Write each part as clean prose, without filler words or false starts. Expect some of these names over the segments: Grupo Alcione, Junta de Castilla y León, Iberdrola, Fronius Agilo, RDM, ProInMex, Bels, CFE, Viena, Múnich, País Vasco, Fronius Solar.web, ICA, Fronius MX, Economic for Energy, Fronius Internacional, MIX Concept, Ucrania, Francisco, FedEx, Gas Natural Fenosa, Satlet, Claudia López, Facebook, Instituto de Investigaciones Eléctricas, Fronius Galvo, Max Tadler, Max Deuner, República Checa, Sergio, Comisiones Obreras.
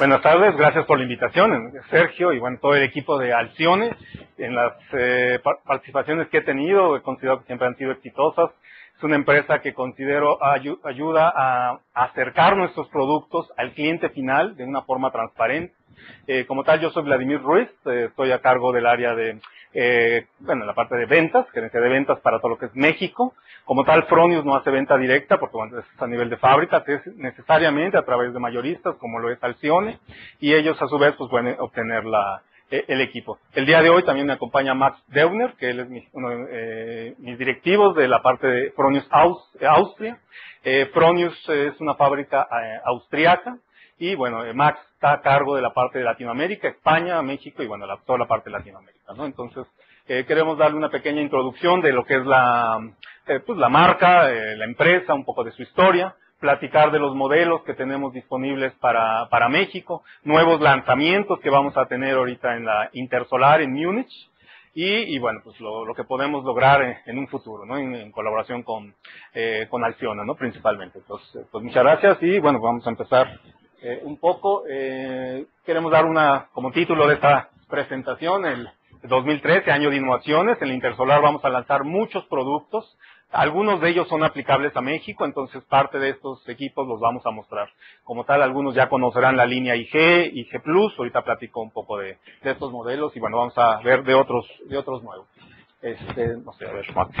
Buenas tardes, gracias por la invitación, Sergio, y bueno, todo el equipo de Alcione. En las participaciones que he tenido, considero que siempre han sido exitosas. Es una empresa que considero ayuda a acercar nuestros productos al cliente final de una forma transparente. Como tal, yo soy Vladimir Ruiz, estoy a cargo del área de, la parte de ventas, gerencia de ventas para todo lo que es México. Como tal, Fronius no hace venta directa porque es a nivel de fábrica, es necesariamente a través de mayoristas, como lo es Alcione, y ellos a su vez pues pueden obtener el equipo. El día de hoy también me acompaña Max Deuner, que él es uno de mis directivos de la parte de Fronius Austria. Fronius es una fábrica austriaca. Y bueno, Max está a cargo de la parte de Latinoamérica, España, México y bueno, toda la parte de Latinoamérica, ¿no? Entonces, queremos darle una pequeña introducción de lo que es la marca, la empresa, un poco de su historia, platicar de los modelos que tenemos disponibles para México, nuevos lanzamientos que vamos a tener ahorita en la Intersolar en Múnich y bueno, pues lo que podemos lograr en un futuro, ¿no? En colaboración con Alcione, ¿no? Principalmente. Entonces, pues muchas gracias y bueno, vamos a empezar. Un poco, queremos dar como título de esta presentación, el 2013, año de innovaciones. En el Intersolar vamos a lanzar muchos productos, algunos de ellos son aplicables a México, entonces parte de estos equipos los vamos a mostrar. Como tal, algunos ya conocerán la línea IG, IG Plus, ahorita platico un poco de estos modelos y bueno, vamos a ver de otros nuevos. No sé, a ver, Max.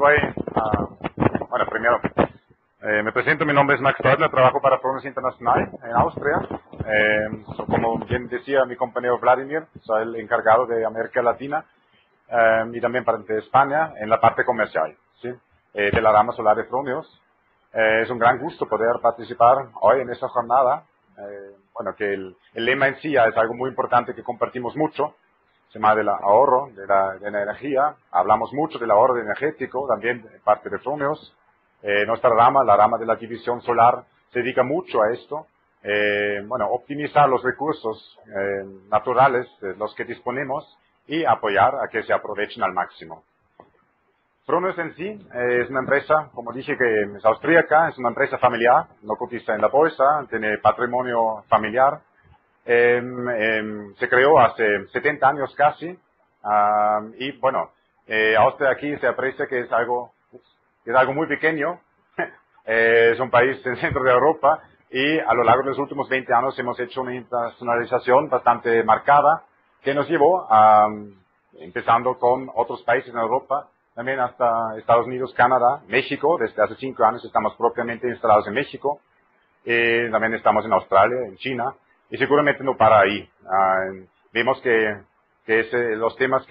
Bueno, primero, me presento, mi nombre es Max Tadler, trabajo para Fronius Internacional en Austria. Como bien decía mi compañero Vladimir, soy el encargado de América Latina y también para España en la parte comercial, ¿sí? De la rama solar de Fronius. Es un gran gusto poder participar hoy en esta jornada. Bueno, que el lema en sí es algo muy importante que compartimos mucho. Se llama del ahorro, de la energía. Hablamos mucho del ahorro energético, también de parte de Fronius. Nuestra rama, la rama de la división solar, se dedica mucho a esto. Bueno, optimizar los recursos naturales de los que disponemos y apoyar a que se aprovechen al máximo. Fronius en sí es una empresa, como dije, que es austríaca, es una empresa familiar, no cotiza en la bolsa, tiene patrimonio familiar. Se creó hace 70 años casi y bueno, Austria aquí se aprecia que es algo muy pequeño, es un país en el centro de Europa y a lo largo de los últimos 20 años hemos hecho una internacionalización bastante marcada que nos llevó a, empezando con otros países en Europa, también hasta Estados Unidos, Canadá, México. Desde hace 5 años estamos propiamente instalados en México, también estamos en Australia, en China. Y seguramente no para ahí. Vemos que los temas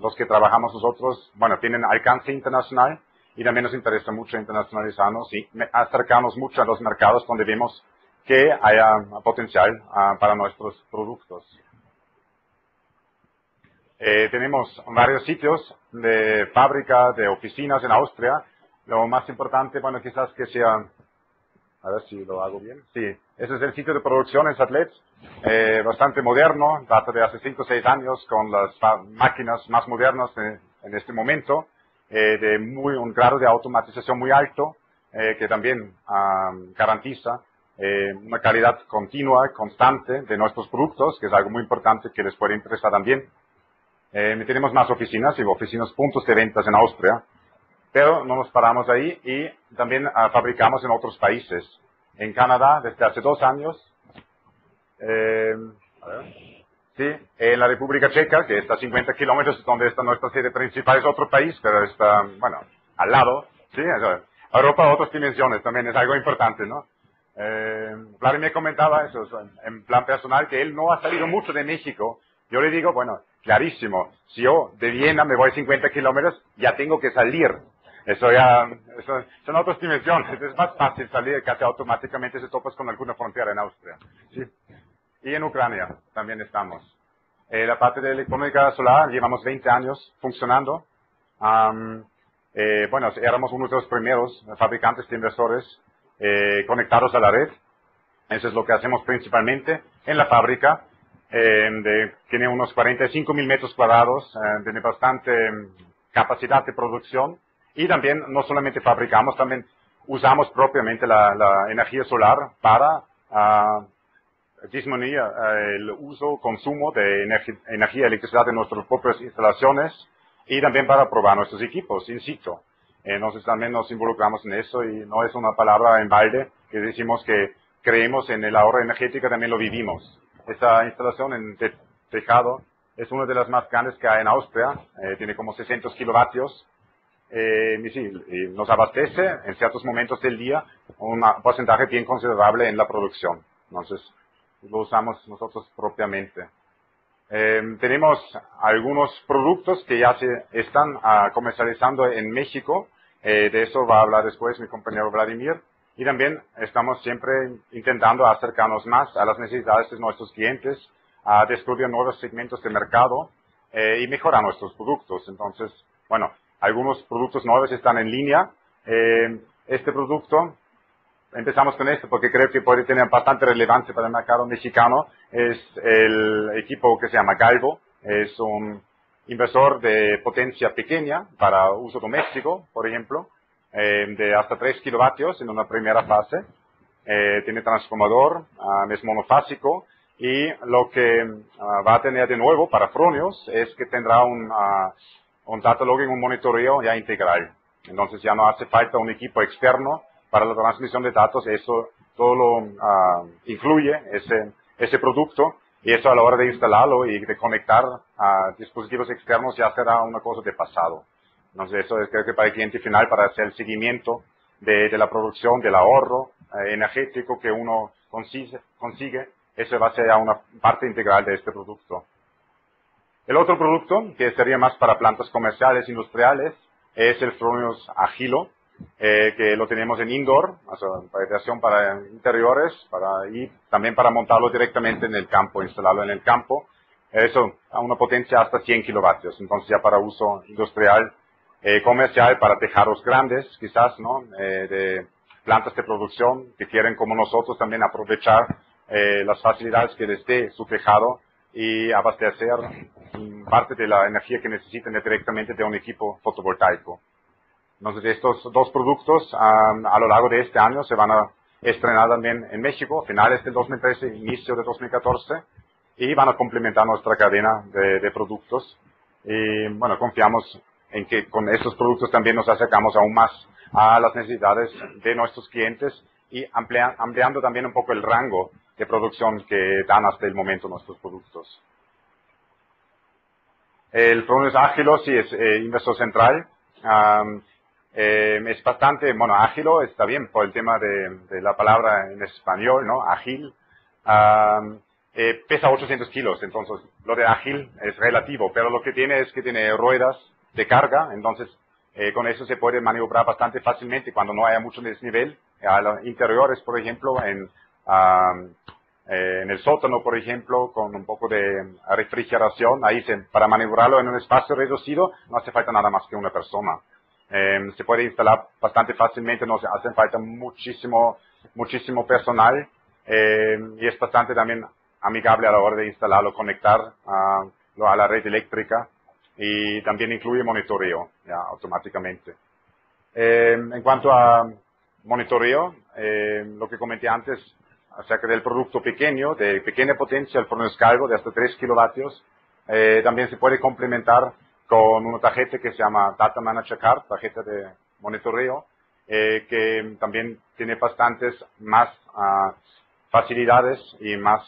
los que trabajamos nosotros, bueno, tienen alcance internacional y también nos interesa mucho internacionalizarnos y acercarnos mucho a los mercados donde vemos que haya potencial para nuestros productos. Tenemos varios sitios de fábrica, de oficinas en Austria. Lo más importante, bueno, quizás que sea... A ver si lo hago bien. Sí, ese es el sitio de producción en Satlet, bastante moderno, data de hace 5 o 6 años con las máquinas más modernas en este momento, de un grado de automatización muy alto, que también garantiza una calidad continua, constante de nuestros productos, que es algo muy importante que les puede interesar también. Tenemos más oficinas y puntos de ventas en Austria. Pero no nos paramos ahí y también fabricamos en otros países. En Canadá desde hace 2 años, sí, en la República Checa, que está a 50 kilómetros donde está nuestra sede principal, es otro país, pero está, bueno, al lado, sí, Europa, otras dimensiones también, es algo importante, ¿no? Vladimir comentaba eso, en plan personal, que él no ha salido mucho de México. Yo le digo, bueno, clarísimo, si yo de Viena me voy 50 kilómetros, ya tengo que salir. Eso son otras dimensiones, es más fácil salir, casi automáticamente se topas con alguna frontera en Austria. ¿Sí? Y en Ucrania también estamos. La parte de electrónica solar, llevamos 20 años funcionando. Bueno, éramos uno de los primeros fabricantes de inversores conectados a la red. Eso es lo que hacemos principalmente en la fábrica. Tiene unos 45.000 metros cuadrados, tiene bastante capacidad de producción, y también no solamente fabricamos, también usamos propiamente la energía solar para disminuir el uso, consumo de energía y electricidad en nuestras propias instalaciones, y también para probar nuestros equipos in situ. Entonces también nos involucramos en eso, y no es una palabra en balde que decimos que creemos en el ahorro energético, también lo vivimos. Esta instalación en Tejado es una de las más grandes que hay en Austria, tiene como 600 kilovatios, y nos abastece en ciertos momentos del día un porcentaje bien considerable en la producción. Entonces lo usamos nosotros propiamente. Tenemos algunos productos que ya se están comercializando en México, de eso va a hablar después mi compañero Vladimir, y también estamos siempre intentando acercarnos más a las necesidades de nuestros clientes, a descubrir nuevos segmentos de mercado y mejorar nuestros productos. Entonces, bueno, algunos productos nuevos están en línea. Este producto, empezamos con este porque creo que puede tener bastante relevancia para el mercado mexicano. Es el equipo que se llama Galvo. Es un inversor de potencia pequeña para uso doméstico, por ejemplo, de hasta 3 kilovatios en una primera fase. Tiene transformador, es monofásico, y lo que va a tener de nuevo para Fronius es que tendrá un data logging, un monitoreo ya integral. Entonces ya no hace falta un equipo externo para la transmisión de datos, eso todo lo incluye ese producto, y eso a la hora de instalarlo y de conectar a dispositivos externos ya será una cosa de pasado. Entonces eso es, creo que para el cliente final, para hacer el seguimiento de la producción, del ahorro energético que uno consigue, eso va a ser ya una parte integral de este producto. El otro producto, que sería más para plantas comerciales, industriales, es el Fronius Agilo, que lo tenemos en indoor, o sea, para creación para interiores, y también para montarlo directamente en el campo, instalarlo en el campo. Eso a una potencia hasta 100 kilovatios, entonces ya para uso industrial, comercial, para tejados grandes, quizás, ¿no? De plantas de producción que quieren, como nosotros, también aprovechar las facilidades que les dé su tejado y abastecer parte de la energía que necesiten directamente de un equipo fotovoltaico. Entonces, estos dos productos a lo largo de este año se van a estrenar también en México, finales del 2013, inicio de 2014, y van a complementar nuestra cadena de productos. Y bueno, confiamos en que con estos productos también nos acercamos aún más a las necesidades de nuestros clientes y ampliando también un poco el rango de producción que dan hasta el momento nuestros productos. El Fronius Agilo sí es inversor central. Es bastante, bueno, ágilo está bien por el tema de la palabra en español, ¿no? Ágil. Pesa 800 kilos, entonces lo de ágil es relativo, pero lo que tiene es que tiene ruedas de carga, entonces con eso se puede maniobrar bastante fácilmente cuando no haya mucho desnivel, a los interiores, por ejemplo, en el sótano, por ejemplo, con un poco de refrigeración, ahí para maniobrarlo en un espacio reducido no hace falta nada más que una persona. Se puede instalar bastante fácilmente, no hace falta muchísimo personal, y es bastante también amigable a la hora de instalarlo, conectar a la red eléctrica, y también incluye monitoreo ya, automáticamente. En cuanto a monitoreo, lo que comenté antes, acerca del producto pequeño, de pequeña potencia, el Fronius Galvo de hasta 3 kilovatios, también se puede complementar con una tarjeta que se llama Data Manager Card, tarjeta de monitoreo, que también tiene bastantes más facilidades y más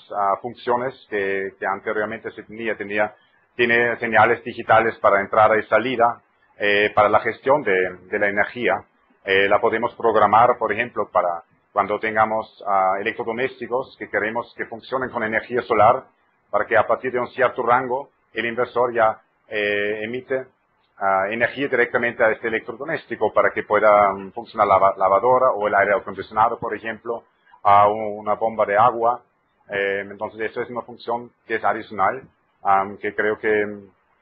funciones que anteriormente se tenía. Tiene señales digitales para entrada y salida, para la gestión de la energía. La podemos programar, por ejemplo, para cuando tengamos electrodomésticos que queremos que funcionen con energía solar, para que a partir de un cierto rango el inversor ya emite energía directamente a este electrodoméstico para que pueda funcionar la lavadora o el aire acondicionado, por ejemplo, a una bomba de agua. Entonces, eso es una función que es adicional, que creo que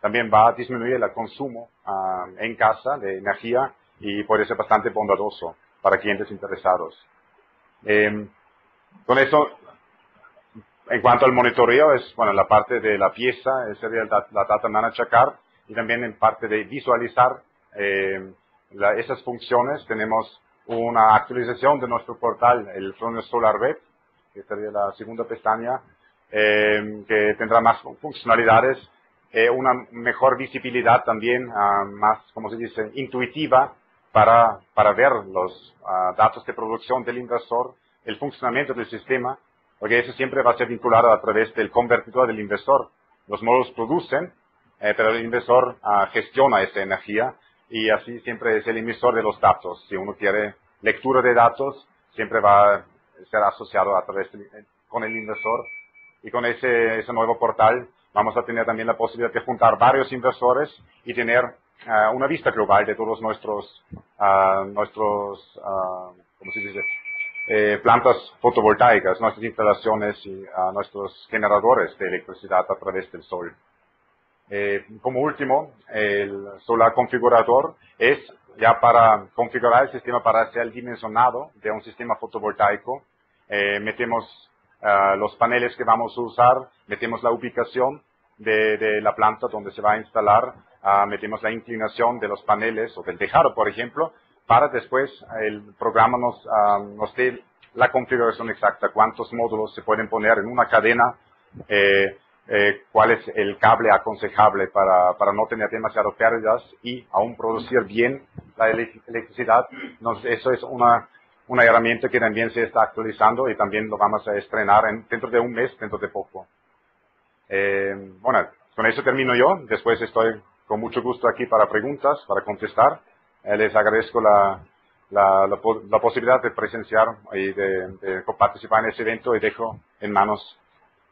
también va a disminuir el consumo en casa de energía y puede ser bastante bondadoso para clientes interesados. Con eso, en cuanto al monitoreo, es bueno la parte de la pieza, sería la Data Manager Card, y también en parte de visualizar esas funciones. Tenemos una actualización de nuestro portal, el Fronius Solar.web, que sería la segunda pestaña, que tendrá más funcionalidades, una mejor visibilidad también, más, como se dice, intuitiva para ver los datos de producción del inversor, el funcionamiento del sistema, porque eso siempre va a ser vinculado a través del convertidor del inversor. Los módulos producen, pero el inversor gestiona esa energía y así siempre es el emisor de los datos. Si uno quiere lectura de datos, siempre va a ser asociado a través con el inversor. Y con ese nuevo portal vamos a tener también la posibilidad de juntar varios inversores y tener una vista global de todos nuestros ¿cómo se dice? Plantas fotovoltaicas, nuestras instalaciones y nuestros generadores de electricidad a través del sol. Como último, el Solar Configurador es ya para configurar el sistema para ser dimensionado de un sistema fotovoltaico. Metemos los paneles que vamos a usar, metemos la ubicación de la planta donde se va a instalar, metemos la inclinación de los paneles o del tejado, por ejemplo, para después el programa nos dé la configuración exacta, cuántos módulos se pueden poner en una cadena, cuál es el cable aconsejable para no tener demasiadas pérdidas y aún producir bien la electricidad. Entonces, eso es una herramienta que también se está actualizando y también lo vamos a estrenar dentro de un mes, dentro de poco. Bueno, con eso termino yo. Después estoy con mucho gusto aquí para preguntas, para contestar. Les agradezco la posibilidad de presenciar y de participar en ese evento y dejo en manos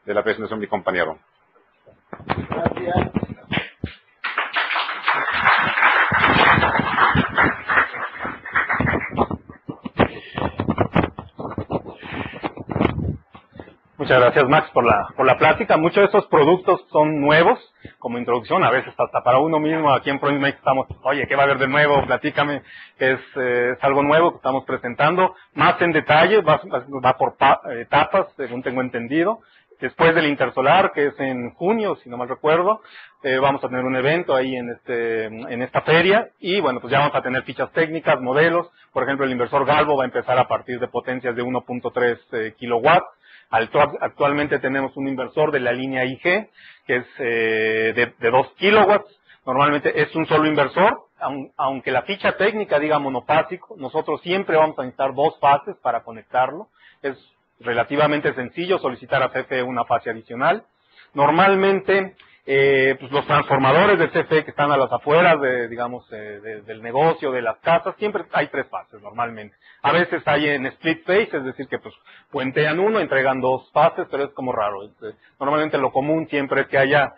de la presentación de mi compañero. Gracias. Muchas gracias, Max, por la plática. Muchos de estos productos son nuevos, como introducción, a veces hasta para uno mismo. Aquí en ProInMex estamos, oye, ¿qué va a haber de nuevo? Platícame. Es algo nuevo que estamos presentando. Más en detalle, va por etapas, según tengo entendido. Después del Intersolar, que es en junio, si no mal recuerdo, vamos a tener un evento ahí en esta feria. Y bueno, pues ya vamos a tener fichas técnicas, modelos. Por ejemplo, el inversor Galvo va a empezar a partir de potencias de 1.3 kilowatts. Actualmente tenemos un inversor de la línea IG, que es de 2 kilowatts. Normalmente es un solo inversor, aunque la ficha técnica diga monofásico, nosotros siempre vamos a necesitar dos fases para conectarlo. Es relativamente sencillo solicitar a CFE una fase adicional. Normalmente pues los transformadores de CFE que están a las afueras de, digamos, del negocio, de las casas, siempre hay tres fases normalmente. A veces hay en split phase, es decir, que pues puentean uno, entregan dos fases, pero es como raro. Normalmente lo común siempre es que haya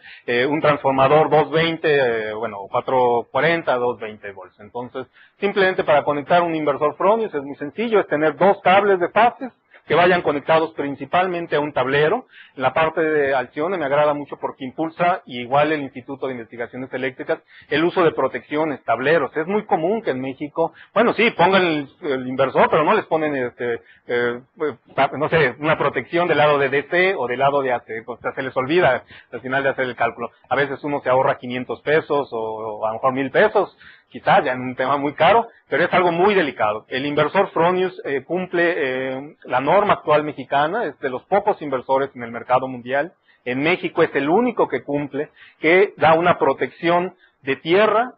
un transformador 220, bueno, 440, 220 volts. Entonces, simplemente para conectar un inversor Fronius es muy sencillo, es tener dos cables de fases que vayan conectados principalmente a un tablero. La parte de Alcione me agrada mucho porque impulsa, y igual el Instituto de Investigaciones Eléctricas, el uso de protecciones, tableros. Es muy común que en México, bueno, sí, pongan el inversor, pero no les ponen, no sé, una protección del lado de DC o del lado de AC. O sea, se les olvida al final de hacer el cálculo. A veces uno se ahorra 500 pesos o a lo mejor 1000 pesos. Quizás ya en un tema muy caro, pero es algo muy delicado. El inversor Fronius cumple la norma actual mexicana, es de los pocos inversores en el mercado mundial. En México es el único que cumple, que da una protección de tierra.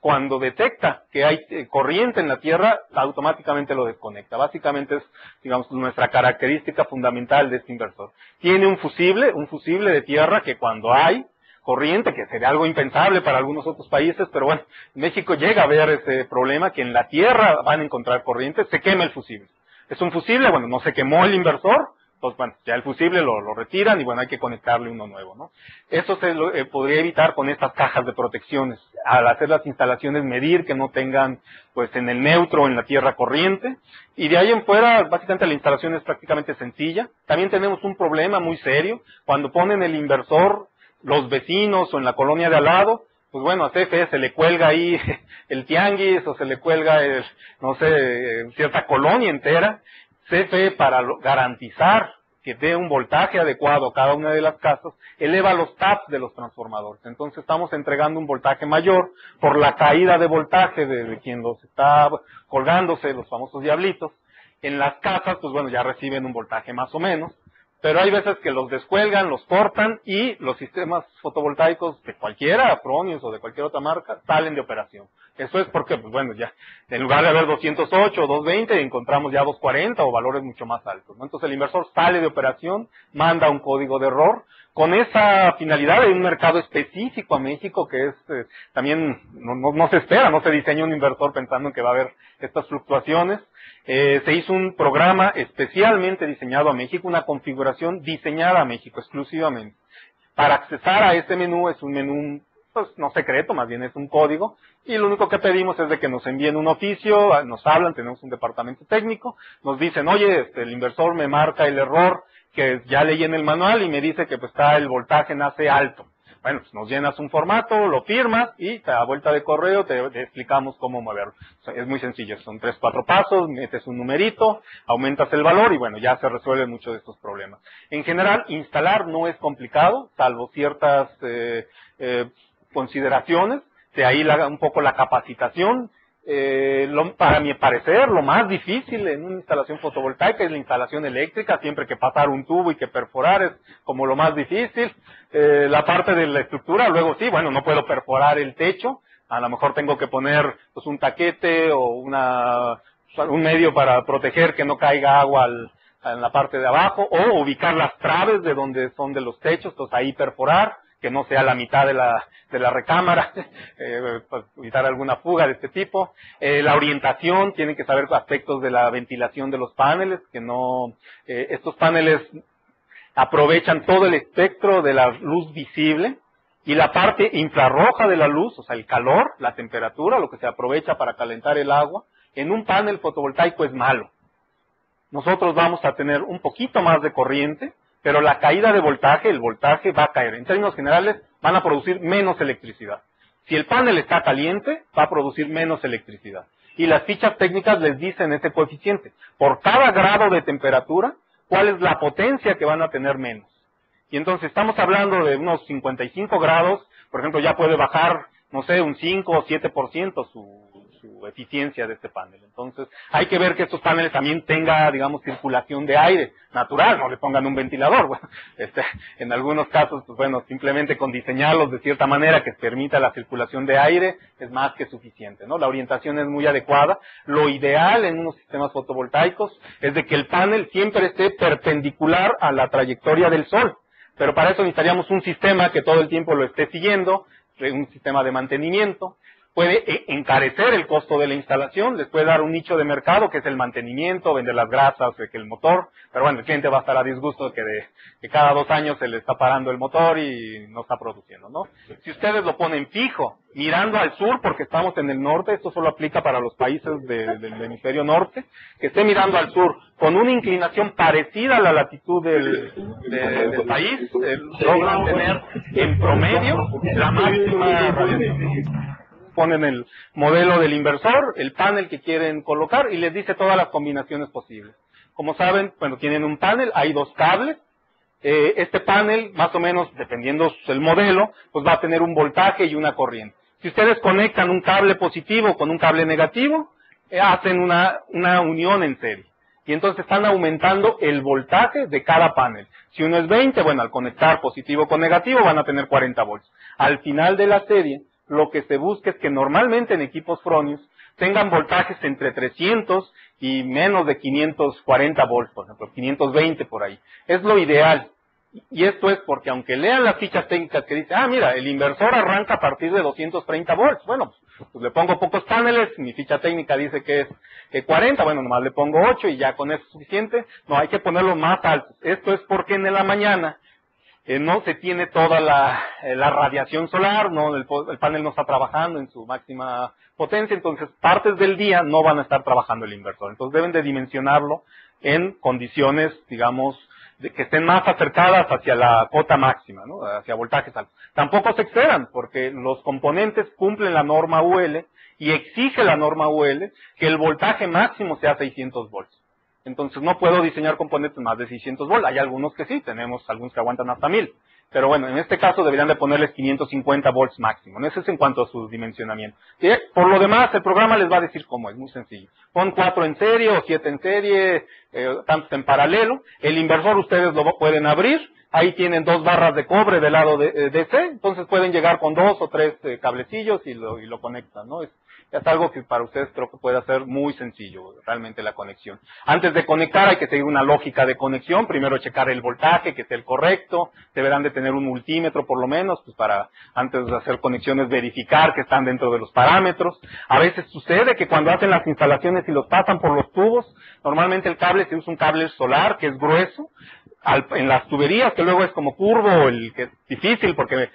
Cuando detecta que hay corriente en la tierra, automáticamente lo desconecta. Básicamente es, digamos, nuestra característica fundamental de este inversor. Tiene un fusible de tierra que cuando hay corriente, que sería algo impensable para algunos otros países, pero bueno, México llega a ver ese problema, que en la tierra van a encontrar corriente, se quema el fusible. Es un fusible, bueno, no se quemó el inversor, pues bueno, ya el fusible lo retiran y bueno, hay que conectarle uno nuevo, ¿no? Eso se podría evitar con estas cajas de protecciones. Al hacer las instalaciones, medir que no tengan, pues, en el neutro, en la tierra corriente. Y de ahí en fuera, básicamente la instalación es prácticamente sencilla. También tenemos un problema muy serio, cuando ponen el inversor los vecinos o en la colonia de al lado, pues bueno, a CFE se le cuelga ahí el tianguis o se le cuelga, no sé, cierta colonia entera. CFE, para garantizar que dé un voltaje adecuado a cada una de las casas, eleva los taps de los transformadores. Entonces estamos entregando un voltaje mayor por la caída de voltaje de quien los está colgándose, los famosos diablitos. En las casas, pues bueno, ya reciben un voltaje más o menos, pero hay veces que los descuelgan, los cortan y los sistemas fotovoltaicos de cualquiera, Fronius o de cualquier otra marca, salen de operación. Eso es porque, pues bueno, ya en lugar de haber 208 o 220, encontramos ya 240 o valores mucho más altos, ¿no? Entonces el inversor sale de operación, manda un código de error. Con esa finalidad hay un mercado específico a México que es también no se espera, no se diseña un inversor pensando en que va a haber estas fluctuaciones. Se hizo un programa especialmente diseñado a México, una configuración diseñada a México exclusivamente. Para accesar a este menú, es un menú pues no secreto, más bien es un código, y lo único que pedimos es de que nos envíen un oficio, nos hablan, tenemos un departamento técnico, nos dicen, oye, el inversor me marca el error que ya leí en el manual y me dice que pues está el voltaje en AC alto. Bueno, pues nos llenas un formato, lo firmas y a vuelta de correo te explicamos cómo moverlo. O sea, es muy sencillo, son 3-4 pasos, metes un numerito, aumentas el valor y bueno, ya se resuelven muchos de estos problemas. En general, instalar no es complicado, salvo ciertas consideraciones, de ahí un poco la capacitación. Para mi parecer, lo más difícil en una instalación fotovoltaica es la instalación eléctrica, siempre que pasar un tubo y que perforar es como lo más difícil. La parte de la estructura, luego sí, bueno, no puedo perforar el techo, a lo mejor tengo que poner pues, un taquete o un medio para proteger que no caiga agua en la parte de abajo, o ubicar las traves de donde son de los techos, entonces ahí perforar, que no sea la mitad de la recámara, para evitar alguna fuga de este tipo. La orientación, tienen que saber aspectos de la ventilación de los paneles, que no, estos paneles aprovechan todo el espectro de la luz visible, y la parte infrarroja de la luz, o sea, el calor, la temperatura, lo que se aprovecha para calentar el agua, en un panel fotovoltaico es malo. Nosotros vamos a tener un poquito más de corriente, pero la caída de voltaje, el voltaje va a caer. En términos generales, van a producir menos electricidad. Si el panel está caliente, va a producir menos electricidad. Y las fichas técnicas les dicen ese coeficiente. Por cada grado de temperatura, ¿cuál es la potencia que van a tener menos? Y entonces estamos hablando de unos 55 grados, por ejemplo, ya puede bajar, no sé, un 5 o 7% su eficiencia de este panel. Entonces, hay que ver que estos paneles también tengan, digamos, circulación de aire natural, no le pongan un ventilador. Bueno, en algunos casos, pues bueno, simplemente con diseñarlos de cierta manera que permita la circulación de aire es más que suficiente, ¿no? La orientación es muy adecuada. Lo ideal en unos sistemas fotovoltaicos es de que el panel siempre esté perpendicular a la trayectoria del sol, pero para eso necesitaríamos un sistema que todo el tiempo lo esté siguiendo, un sistema de mantenimiento. Puede encarecer el costo de la instalación, les puede dar un nicho de mercado que es el mantenimiento, vender las grasas, que el motor, pero bueno, el cliente va a estar a disgusto que cada 2 años se le está parando el motor y no está produciendo, ¿no? Si ustedes lo ponen fijo, mirando al sur, porque estamos en el norte, esto solo aplica para los países del hemisferio norte, que esté mirando al sur, con una inclinación parecida a la latitud del país, logran tener en promedio la máxima radiación. Ponen el modelo del inversor, el panel que quieren colocar y les dice todas las combinaciones posibles. Como saben, bueno, tienen un panel, hay 2 cables. Este panel, más o menos, dependiendo del modelo, pues va a tener un voltaje y una corriente. Si ustedes conectan un cable positivo con un cable negativo, hacen una unión en serie. Y entonces están aumentando el voltaje de cada panel. Si uno es 20, bueno, al conectar positivo con negativo van a tener 40 volts. Al final de la serie, lo que se busca es que normalmente en equipos Fronius tengan voltajes entre 300 y menos de 540 volts, por ejemplo, 520 por ahí. Es lo ideal. Y esto es porque aunque lean las fichas técnicas que dicen, ah, mira, el inversor arranca a partir de 230 volts. Bueno, pues le pongo pocos paneles, mi ficha técnica dice que es 40, bueno, nomás le pongo 8 y ya con eso es suficiente. No, hay que ponerlo más alto. Esto es porque en la mañana no se tiene toda la radiación solar, no, el panel no está trabajando en su máxima potencia, entonces partes del día no van a estar trabajando el inversor. Entonces deben de dimensionarlo en condiciones, digamos, que estén más acercadas hacia la cota máxima, ¿no? Hacia voltajes altos. Tampoco se excedan, porque los componentes cumplen la norma UL y exige la norma UL que el voltaje máximo sea 600 volts. Entonces no puedo diseñar componentes más de 600 volts. Hay algunos que sí, tenemos algunos que aguantan hasta 1000. Pero bueno, en este caso deberían de ponerles 550 volts máximo. Eso es en cuanto a su dimensionamiento. ¿Sí? Por lo demás, el programa les va a decir cómo, es muy sencillo. Pon 4 en serie o 7 en serie, tantos en paralelo. El inversor ustedes lo pueden abrir. Ahí tienen 2 barras de cobre del lado de DC. Entonces pueden llegar con 2 o 3 cablecillos y lo conectan, ¿no? Es algo que para ustedes creo que puede ser muy sencillo, realmente, la conexión. Antes de conectar hay que seguir una lógica de conexión. Primero checar el voltaje, que esté el correcto. Deberán de tener un multímetro por lo menos, pues para, antes de hacer conexiones, verificar que están dentro de los parámetros. A veces sucede que cuando hacen las instalaciones y los pasan por los tubos, normalmente el cable se usa un cable solar que es grueso. En las tuberías, que luego es como curvo, el que es difícil porque...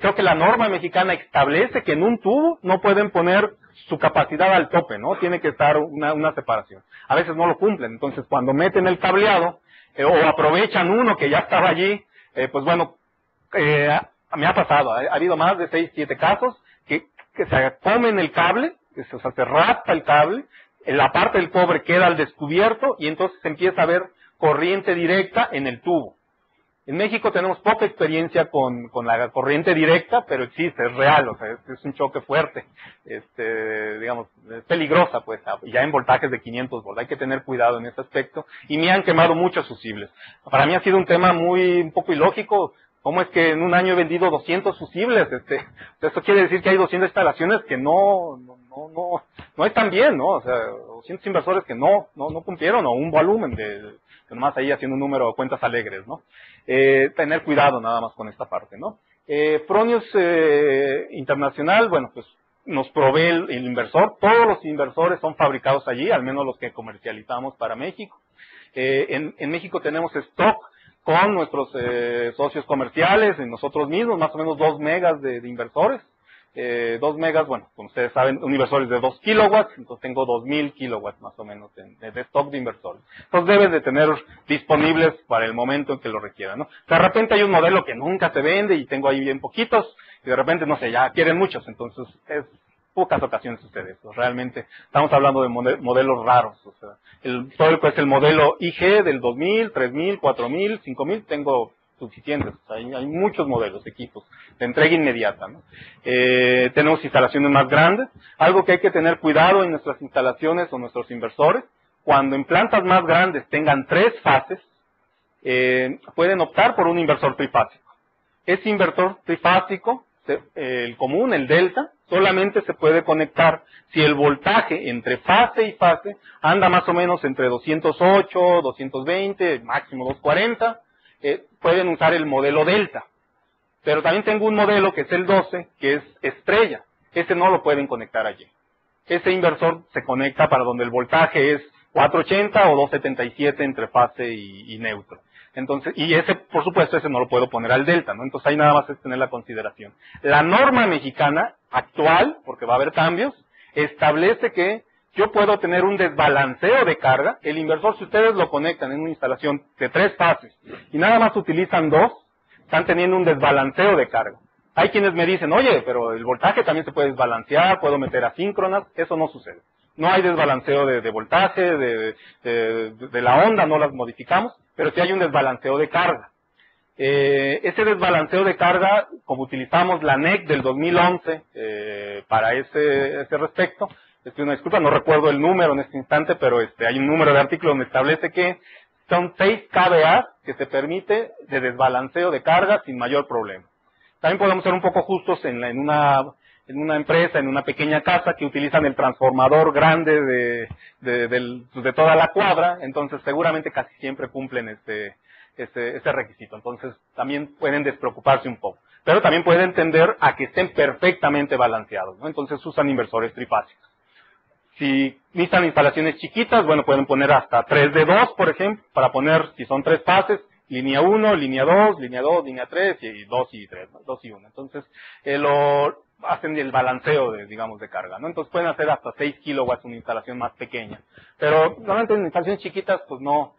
Creo que la norma mexicana establece que en un tubo no pueden poner su capacidad al tope, ¿no? Tiene que estar una separación. A veces no lo cumplen. Entonces, cuando meten el cableado o aprovechan uno que ya estaba allí, pues bueno, me ha pasado. Ha habido más de 6 o 7 casos que se comen el cable, o sea, se raspa el cable, la parte del cobre queda al descubierto y entonces se empieza a ver corriente directa en el tubo. En México tenemos poca experiencia con la corriente directa, pero existe, es real, o sea, es un choque fuerte, digamos, es peligrosa, pues, ya en voltajes de 500 volts, hay que tener cuidado en ese aspecto, y me han quemado muchos fusibles. Para mí ha sido un tema un poco ilógico. ¿Cómo es que en un año he vendido 200 fusibles? Esto quiere decir que hay 200 instalaciones que no están bien, ¿no? O sea, 200 inversores que no cumplieron, o un volumen de nomás ahí haciendo un número de cuentas alegres, ¿no? Tener cuidado nada más con esta parte, ¿no? Fronius Internacional, bueno, pues nos provee el inversor. Todos los inversores son fabricados allí, al menos los que comercializamos para México. En México tenemos stock con nuestros socios comerciales, en nosotros mismos, más o menos 2 megas de inversores. 2 megas, bueno, como ustedes saben, un inversor es de 2 kilowatts, entonces tengo 2000 kilowatts más o menos de stock de inversores. Entonces deben de tener disponibles para el momento en que lo requieran, ¿no? De repente hay un modelo que nunca se vende y tengo ahí bien poquitos, y de repente, no sé, ya quieren muchos, entonces es... Pocas ocasiones sucede eso. Realmente estamos hablando de modelos raros. O sea, el modelo IG del 2000, 3000, 4000, 5000, tengo suficientes. O sea, hay muchos modelos, equipos de entrega inmediata, ¿no? Tenemos instalaciones más grandes. Algo que hay que tener cuidado en nuestras instalaciones o nuestros inversores. Cuando en plantas más grandes tengan 3 fases, pueden optar por un inversor trifásico. Ese inversor trifásico, el común, el delta, solamente se puede conectar si el voltaje entre fase y fase anda más o menos entre 208, 220, máximo 240. Pueden usar el modelo delta. Pero también tengo un modelo que es el 12, que es estrella. Ese no lo pueden conectar allí. Ese inversor se conecta para donde el voltaje es 480 o 277 entre fase y neutro. Entonces, y ese, por supuesto, ese no lo puedo poner al delta, ¿no? Entonces ahí nada más es tener la consideración. La norma mexicana actual, porque va a haber cambios, establece que yo puedo tener un desbalanceo de carga. El inversor, si ustedes lo conectan en una instalación de 3 fases y nada más utilizan 2, están teniendo un desbalanceo de carga. Hay quienes me dicen, oye, pero el voltaje también se puede desbalancear, puedo meter asíncronas. Eso no sucede. No hay desbalanceo de voltaje, de la onda, no las modificamos, pero sí hay un desbalanceo de carga. Ese desbalanceo de carga, como utilizamos la NEC del 2011 para ese respecto, una disculpa, no recuerdo el número en este instante, pero hay un número de artículos donde establece que son 6 kVA que se permite de desbalanceo de carga sin mayor problema. También podemos ser un poco justos en una empresa, en una pequeña casa que utilizan el transformador grande de toda la cuadra, entonces seguramente casi siempre cumplen ese requisito. Entonces también pueden despreocuparse un poco, pero también pueden tender a que estén perfectamente balanceados, ¿no? Entonces usan inversores trifásicos. Si necesitan instalaciones chiquitas, bueno, pueden poner hasta 3 de 2, por ejemplo, para poner, si son 3 fases, línea 1, línea 2, línea 2, línea 3 y 2 y 3, ¿no? 2 y 1. Entonces hacen el balanceo de carga, ¿no? Entonces pueden hacer hasta 6 kilowatts una instalación más pequeña. Pero normalmente en instalaciones chiquitas, pues no,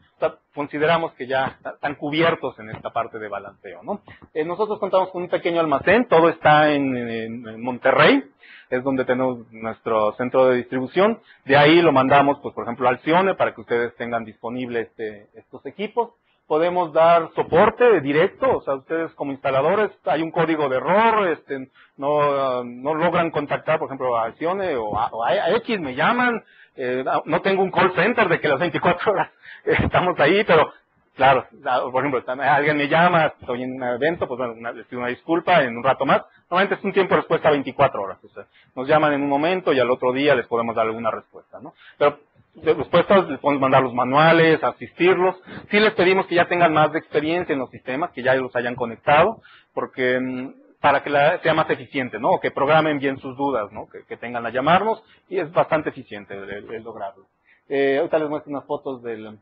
consideramos que ya están cubiertos en esta parte de balanceo, ¿no? Nosotros contamos con un pequeño almacén, todo está en Monterrey, es donde tenemos nuestro centro de distribución. De ahí lo mandamos, pues por ejemplo, a Alcione para que ustedes tengan disponibles estos equipos. Podemos dar soporte directo, o sea, ustedes como instaladores, hay un código de error, no logran contactar, por ejemplo, a Alcione o a X, me llaman, no tengo un call center de que las 24 horas estamos ahí, pero claro, por ejemplo, alguien me llama, estoy en un evento, pues bueno, les pido una disculpa, en un rato más, normalmente es un tiempo de respuesta 24 horas, o sea, nos llaman en un momento y al otro día les podemos dar alguna respuesta, ¿no? Pero respuestas, les podemos mandar los manuales, asistirlos. Sí les pedimos que ya tengan más de experiencia en los sistemas, que ya los hayan conectado, porque para que sea más eficiente, ¿no? O que programen bien sus dudas, ¿no? Que tengan a llamarnos, y es bastante eficiente el lograrlo. Ahorita les muestro unas fotos del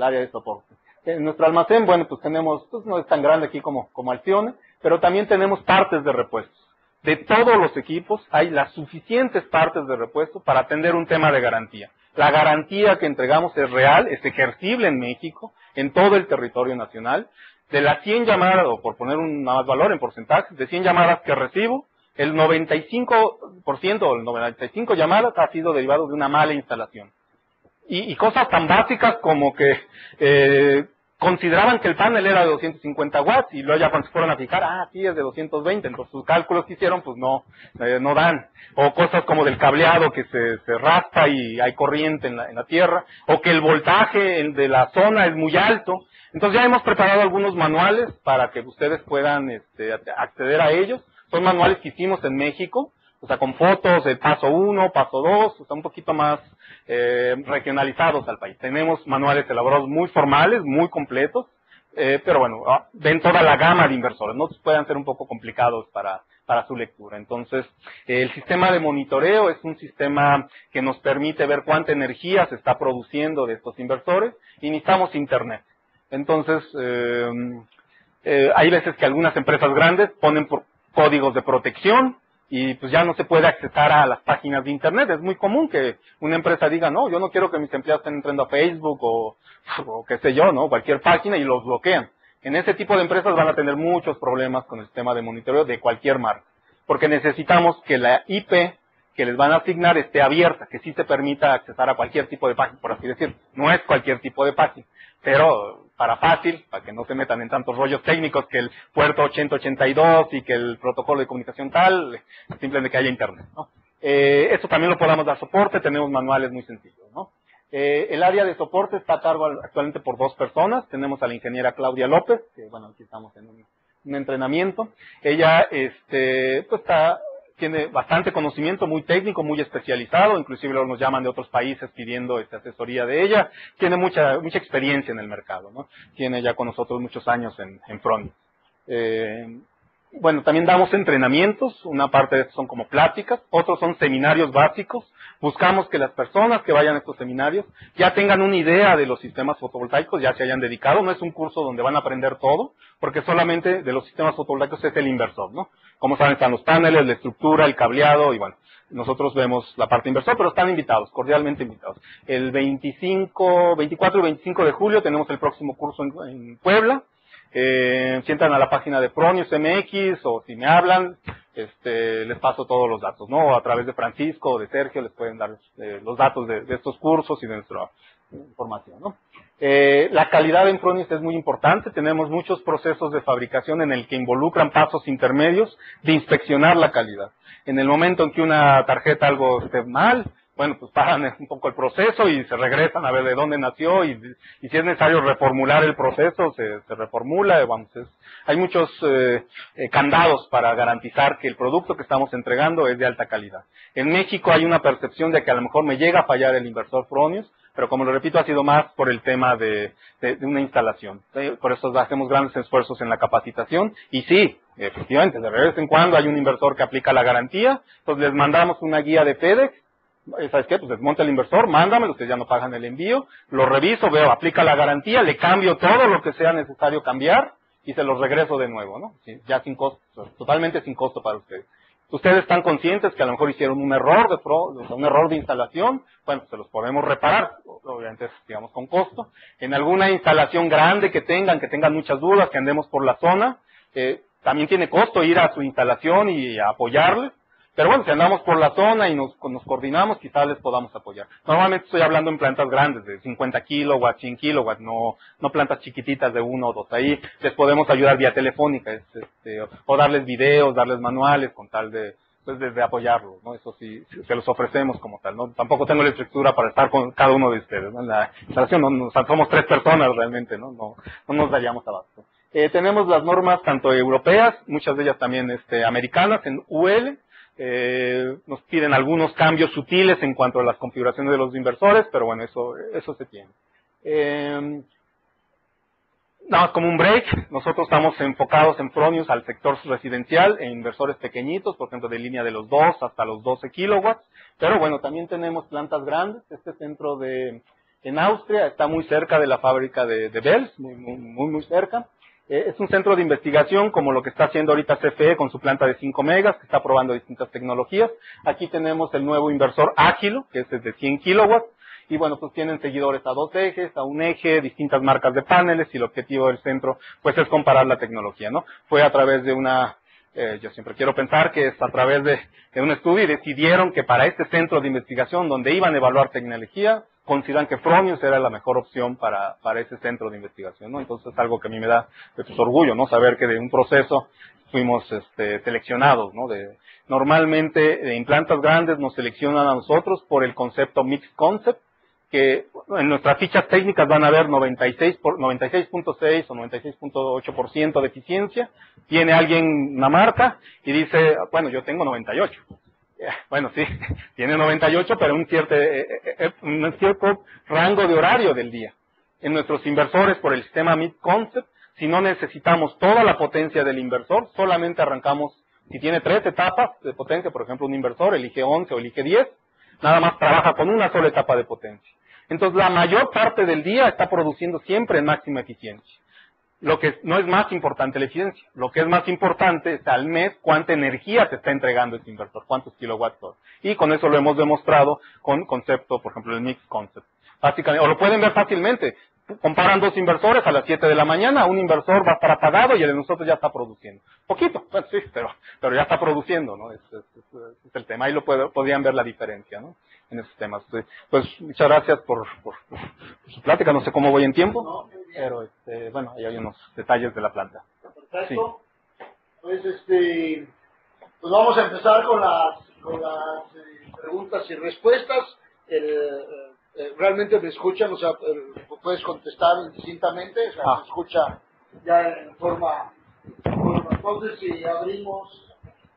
área de soporte. En nuestro almacén, bueno, pues tenemos, pues no es tan grande aquí como Alcione, pero también tenemos partes de repuestos. De todos los equipos hay las suficientes partes de repuesto para atender un tema de garantía. La garantía que entregamos es real, es ejercible en México, en todo el territorio nacional. De las 100 llamadas, o por poner un más valor en porcentaje, de 100 llamadas que recibo, el 95% o el 95 llamadas ha sido derivado de una mala instalación. Y cosas tan básicas como que consideraban que el panel era de 250 watts y luego ya cuando se fueron a fijar, ah, sí, es de 220, entonces sus cálculos que hicieron pues no dan. O cosas como del cableado que se raspa y hay corriente en la tierra, o que el voltaje de la zona es muy alto. Entonces ya hemos preparado algunos manuales para que ustedes puedan acceder a ellos. Son manuales que hicimos en México, o sea, con fotos de paso 1, paso 2, o sea, un poquito más regionalizados al país. Tenemos manuales elaborados muy formales, muy completos, pero bueno, ven toda la gama de inversores, ¿no? Pueden ser un poco complicados para su lectura. Entonces, el sistema de monitoreo es un sistema que nos permite ver cuánta energía se está produciendo de estos inversores y necesitamos internet. Entonces, hay veces que algunas empresas grandes ponen por códigos de protección, y pues ya no se puede accesar a las páginas de internet. Es muy común que una empresa diga, no, yo no quiero que mis empleados estén entrando a Facebook o qué sé yo, ¿no? Cualquier página, y los bloquean. En ese tipo de empresas van a tener muchos problemas con el sistema de monitoreo de cualquier marca, porque necesitamos que la IP que les van a asignar esté abierta, que sí te permita accesar a cualquier tipo de página, por así decir. No es cualquier tipo de página, pero para fácil, para que no se metan en tantos rollos técnicos que el puerto 8082 y que el protocolo de comunicación tal, simplemente que haya internet, ¿no? Eso también lo podamos dar soporte, tenemos manuales muy sencillos, ¿no? El área de soporte está a cargo actualmente por 2 personas. Tenemos a la ingeniera Claudia López, que bueno, aquí estamos en un entrenamiento. Ella pues tiene bastante conocimiento, muy técnico, muy especializado, inclusive luego nos llaman de otros países pidiendo asesoría de ella. Tiene mucha experiencia en el mercado, ¿no? Tiene ya con nosotros muchos años en Fronius. Bueno, también damos entrenamientos, una parte de estos son como pláticas, otros son seminarios básicos. Buscamos que las personas que vayan a estos seminarios ya tengan una idea de los sistemas fotovoltaicos, ya se hayan dedicado. No es un curso donde van a aprender todo, porque solamente de los sistemas fotovoltaicos es el inversor, ¿no? Como saben, están los paneles, la estructura, el cableado, y bueno, nosotros vemos la parte inversor, pero están invitados, cordialmente invitados. El 24 y 25 de julio tenemos el próximo curso en Puebla. Si entran a la página de Fronius MX o si me hablan, les paso todos los datos, ¿no? A través de Francisco o de Sergio les pueden dar los datos de estos cursos y de nuestra información, ¿no? La calidad en Fronius es muy importante. Tenemos muchos procesos de fabricación en el que involucran pasos intermedios de inspeccionar la calidad. En el momento en que una tarjeta algo esté mal, bueno, pues paran un poco el proceso y se regresan a ver de dónde nació, y si es necesario reformular el proceso, se reformula. Vamos, hay muchos candados para garantizar que el producto que estamos entregando es de alta calidad. En México hay una percepción de que a lo mejor me llega a fallar el inversor Fronius, pero como lo repito, ha sido más por el tema de una instalación. Por eso hacemos grandes esfuerzos en la capacitación. Y sí, efectivamente, de vez en cuando hay un inversor que aplica la garantía, entonces les mandamos una guía de FedEx. ¿Sabes qué? Pues desmonta el inversor, mándamelo, ustedes ya no pagan el envío, lo reviso, veo, aplica la garantía, le cambio todo lo que sea necesario cambiar y se los regreso de nuevo, ¿no? Ya sin costo, totalmente sin costo para ustedes. Ustedes están conscientes que a lo mejor hicieron un error de instalación, bueno, se los podemos reparar, obviamente, digamos, con costo. En alguna instalación grande que tengan muchas dudas, que andemos por la zona, también tiene costo ir a su instalación y apoyarles. Pero bueno, si andamos por la zona y nos coordinamos, quizás les podamos apoyar. Normalmente estoy hablando en plantas grandes, de 50 kilowatts, 100 kilowatts, no plantas chiquititas de 1 o 2. Ahí les podemos ayudar vía telefónica, o darles videos, darles manuales, con tal de apoyarlos, ¿no? Eso sí, se los ofrecemos como tal, ¿no? Tampoco tengo la estructura para estar con cada uno de ustedes, ¿no? En la instalación, somos 3 personas realmente, ¿no? No nos daríamos abasto. Tenemos las normas tanto europeas, muchas de ellas también americanas, en UL. Nos piden algunos cambios sutiles en cuanto a las configuraciones de los inversores, pero bueno, eso se tiene. Nada más como un break, nosotros estamos enfocados en Fronius al sector residencial e inversores pequeñitos, por ejemplo, de línea de los 2 hasta los 12 kilowatts, pero bueno, también tenemos plantas grandes. Este centro en Austria está muy cerca de la fábrica de Bels, muy cerca. Es un centro de investigación como lo que está haciendo ahorita CFE con su planta de 5 megas, que está probando distintas tecnologías. Aquí tenemos el nuevo inversor Agilo, que es de 100 kilowatts. Y bueno, pues tienen seguidores a 2 ejes, a 1 eje, distintas marcas de paneles, y el objetivo del centro pues es comparar la tecnología, ¿no? Fue a través de una... yo siempre quiero pensar que es a través de un estudio, y decidieron que para este centro de investigación donde iban a evaluar tecnología, consideran que Fronius era la mejor opción para ese centro de investigación, ¿no? Entonces es algo que a mí me da orgullo, ¿no? Saber que de un proceso fuimos seleccionados, ¿no? Normalmente en plantas grandes nos seleccionan a nosotros por el concepto MIX Concept, que en nuestras fichas técnicas van a ver 96.6 o 96.8% de eficiencia. Tiene alguien una marca y dice, bueno, yo tengo 98. Bueno, sí, tiene 98, pero un cierto rango de horario del día. En nuestros inversores, por el sistema Mid Concept, si no necesitamos toda la potencia del inversor, solamente arrancamos, si tiene 3 etapas de potencia, por ejemplo, un inversor, el IG11 o el IG10, nada más trabaja con una sola etapa de potencia. Entonces, la mayor parte del día está produciendo siempre en máxima eficiencia. Lo que no es más importante la eficiencia, lo que es más importante es al mes cuánta energía te está entregando ese inversor, cuántos kilowatts hora. Y con eso lo hemos demostrado con concepto, por ejemplo, el Mix Concept. Básicamente, o lo pueden ver fácilmente, comparan 2 inversores a las 7 de la mañana, un inversor va a estar apagado y el de nosotros ya está produciendo. Poquito, bueno, sí, pero ya está produciendo, ¿no? Es el tema, ahí podrían ver la diferencia, ¿no? En esos temas. Pues muchas gracias por su plática, no sé cómo voy en tiempo. Pero, bueno, ahí hay unos detalles de la planta. Perfecto. Sí. Pues, pues vamos a empezar con las preguntas y respuestas. Realmente me escuchan, o sea, puedes contestar distintamente, o sea, se escucha ya en forma. Entonces, si abrimos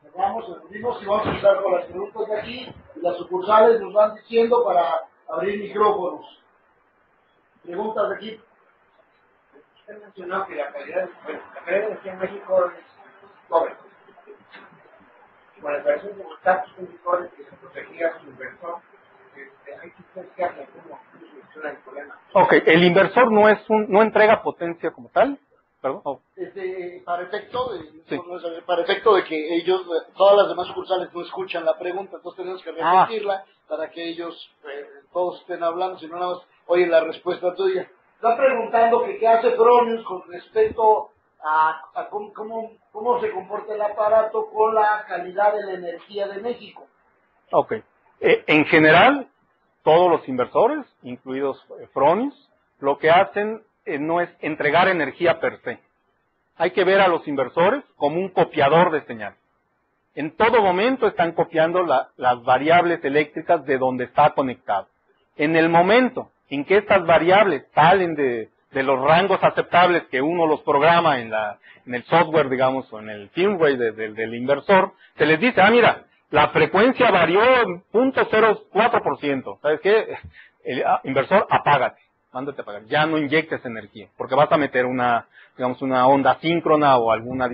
y vamos a empezar con las preguntas de aquí. Las sucursales nos van diciendo para abrir micrófonos. Preguntas de aquí. Usted mencionó que la calidad de energía en México es pobre. Con la creación de los datos públicos que se protegía su inversor, hay que pensar cómo soluciona el problema. Ok, el inversor no entrega potencia como tal. Perdón. Oh. Para efecto de que ellos, todas las demás sucursales no escuchan la pregunta, entonces tenemos que repetirla para que ellos todos estén hablando, si no nada más oyen la respuesta tuya. Están preguntando que qué hace Fronius con respecto a cómo se comporta el aparato con la calidad de la energía de México. Ok. En general, todos los inversores, incluidos Fronius, lo que hacen no es entregar energía per se. Hay que ver a los inversores como un copiador de señal. En todo momento están copiando las variables eléctricas de donde está conectado. En el momento en que estas variables salen de los rangos aceptables que uno los programa en el software, digamos, o en el firmware del inversor, se les dice, mira, la frecuencia varió en 0.04%. ¿Sabes qué? El inversor, apágate. Mándate a pagar, ya no inyectes energía, porque vas a meter una onda síncrona o alguna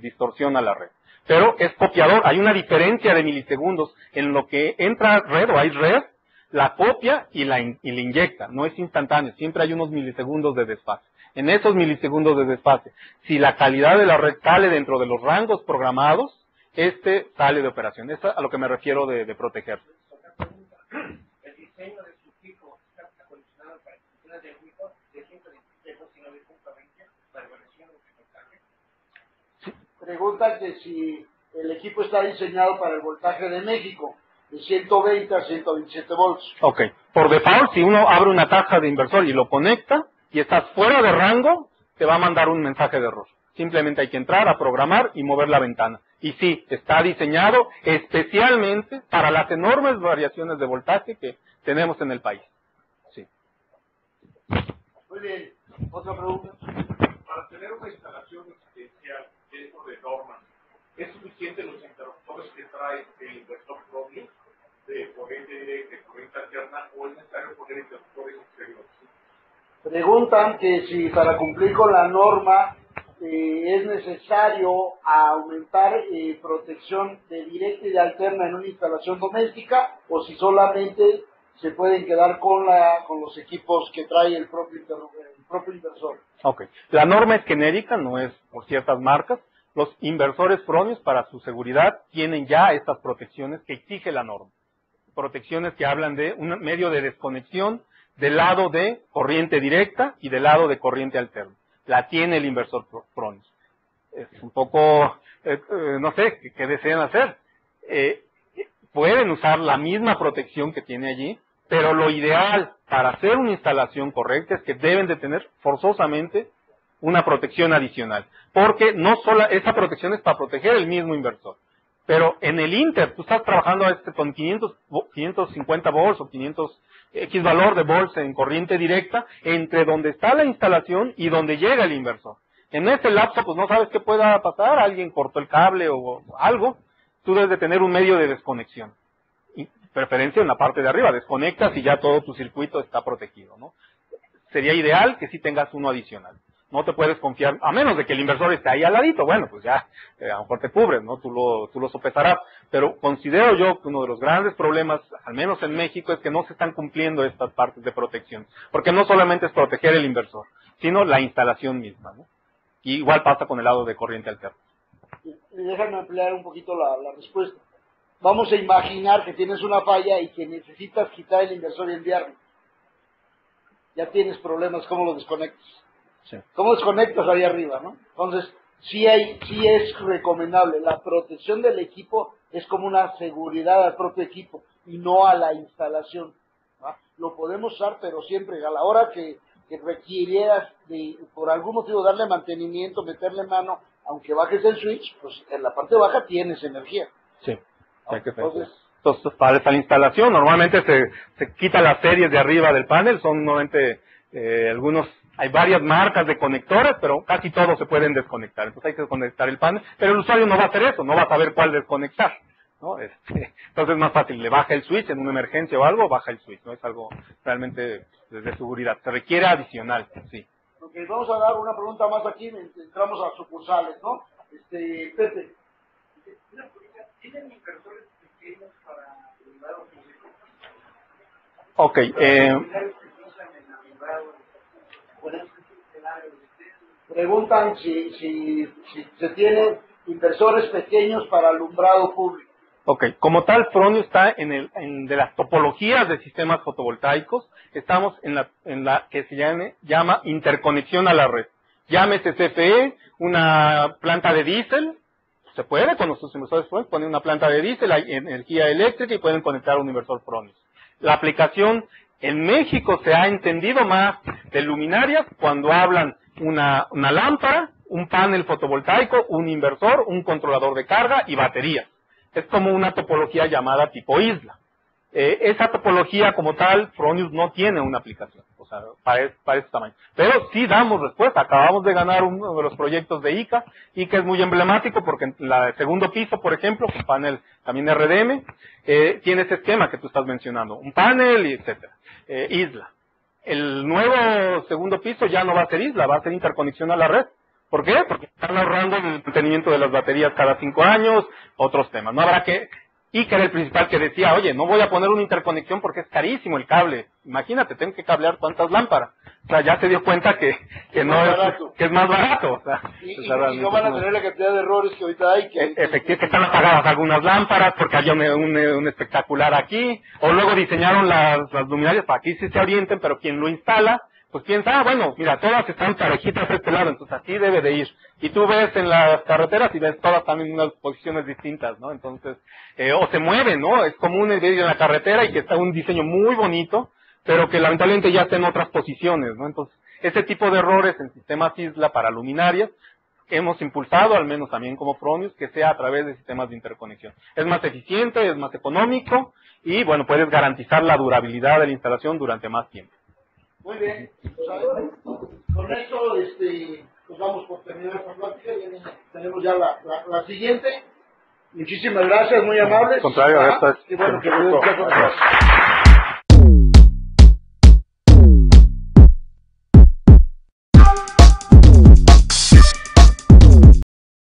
distorsión a la red. Pero es copiador, hay una diferencia de milisegundos en lo que entra red o hay red, la copia y la inyecta, no es instantáneo, siempre hay unos milisegundos de desfase. En esos milisegundos de desfase, si la calidad de la red sale dentro de los rangos programados, este sale de operación. Es a lo que me refiero de proteger. El diseño de su pico está acondicionado para que funcione de pico de 117.9.20 para evaluación de voltaje. Pregunta que si el equipo está diseñado para el voltaje de México, de 120 a 127 volts. Ok. Por default, si uno abre una taza de inversor y lo conecta y estás fuera de rango, te va a mandar un mensaje de error. Simplemente hay que entrar a programar y mover la ventana. Y sí, está diseñado especialmente para las enormes variaciones de voltaje que tenemos en el país. Sí. Muy bien. Otra pregunta. Para tener una instalación residencial dentro de normas, ¿es suficiente los interruptores que trae el inversor propio de corriente directa y corriente alterna o es necesario poner interruptores exteriores? Preguntan que si para cumplir con la norma es necesario aumentar protección de directa y de alterna en una instalación doméstica o si solamente se pueden quedar con los equipos que trae el propio inversor. Ok. La norma es genérica, no es por ciertas marcas. Los inversores Fronius para su seguridad tienen ya estas protecciones que exige la norma. Protecciones que hablan de un medio de desconexión del lado de corriente directa y del lado de corriente alterna. La tiene el inversor Fronius. Es un poco, no sé, ¿qué desean hacer? Pueden usar la misma protección que tiene allí, pero lo ideal para hacer una instalación correcta es que deben de tener forzosamente una protección adicional. Porque no solo esa protección es para proteger el mismo inversor. Pero en el Inter, tú estás trabajando con 550 volts o 500 X valor de volts en corriente directa entre donde está la instalación y donde llega el inversor. En ese lapso, pues no sabes qué pueda pasar, alguien cortó el cable o algo. Tú debes de tener un medio de desconexión. Y preferencia en la parte de arriba, desconectas y ya todo tu circuito está protegido, ¿no? Sería ideal que sí tengas uno adicional. No te puedes confiar, a menos de que el inversor esté ahí al ladito. Bueno, pues ya, a lo mejor te cubres, ¿no? Tú lo sopesarás. Pero considero yo que uno de los grandes problemas, al menos en México, es que no se están cumpliendo estas partes de protección. Porque no solamente es proteger el inversor, sino la instalación misma, ¿no? Y igual pasa con el lado de corriente alterna. Déjame ampliar un poquito la respuesta. Vamos a imaginar que tienes una falla y que necesitas quitar el inversor y enviarlo. Ya tienes problemas, ¿cómo lo desconectas? Sí. ¿Cómo desconectas ahí arriba, no? Entonces, sí es recomendable. La protección del equipo es como una seguridad al propio equipo y no a la instalación, ¿no? Lo podemos usar, pero siempre a la hora que requirieras de, por algún motivo, darle mantenimiento, meterle mano, aunque bajes el switch, pues en la parte baja tienes energía. Sí, ¿no? Entonces, para esta instalación, normalmente se quita las series de arriba del panel, son normalmente algunos... Hay varias marcas de conectores, pero casi todos se pueden desconectar. Entonces hay que desconectar el panel, pero el usuario no va a hacer eso, no va a saber cuál desconectar, ¿no? Entonces es más fácil, le baja el switch en una emergencia o algo, baja el switch, ¿no? Es algo realmente de seguridad. Se requiere adicional, sí. Ok, vamos a dar una pregunta más aquí, entramos a sucursales, ¿no? Pepe. ¿Tienen inversores pequeños para privado público? Ok, preguntan si se tienen inversores pequeños para alumbrado público. Ok, como tal, Fronius está de las topologías de sistemas fotovoltaicos. Estamos en la que se llama interconexión a la red. Llámese CFE, una planta de diésel. Se puede con nuestros inversores Fronius poner una planta de diésel, hay energía eléctrica y pueden conectar un inversor Fronius. La aplicación... En México se ha entendido más de luminarias cuando hablan una lámpara, un panel fotovoltaico, un inversor, un controlador de carga y baterías. Es como una topología llamada tipo isla. Esa topología como tal, Fronius no tiene una aplicación, o sea, para ese tamaño. Pero sí damos respuesta. Acabamos de ganar uno de los proyectos de ICA. ICA es muy emblemático porque en el segundo piso, por ejemplo, un panel también RDM, tiene ese esquema que tú estás mencionando. Un panel, etcétera. Isla. El nuevo segundo piso ya no va a ser isla, va a ser interconexión a la red. ¿Por qué? Porque están ahorrando el mantenimiento de las baterías cada 5 años, otros temas. No habrá que ICA era el principal que decía, oye, no voy a poner una interconexión porque es carísimo el cable. Imagínate, tengo que cablear tantas lámparas. O sea, ya se dio cuenta que es más barato. O sea, y no van a tener la cantidad de errores que ahorita hay. Efectivamente, que están apagadas algunas lámparas porque había un espectacular aquí. O luego diseñaron las luminarias para que aquí sí se orienten, pero quien lo instala, pues piensa, ah, bueno, mira, todas están parejitas a este lado, entonces así debe de ir. Y tú ves en las carreteras y ves todas también unas posiciones distintas, ¿no? Entonces, o se mueven, ¿no? Es común ver en la carretera y que está un diseño muy bonito, pero que lamentablemente ya está en otras posiciones, ¿no? Entonces, ese tipo de errores en sistemas isla para luminarias, hemos impulsado, al menos también como Fronius, que sea a través de sistemas de interconexión. Es más eficiente, es más económico y, bueno, puedes garantizar la durabilidad de la instalación durante más tiempo. Muy bien, pues a ver, con esto pues vamos por terminar esta plática y tenemos ya la siguiente. Muchísimas gracias, muy amables. Al contrario, gracias. Y bueno, que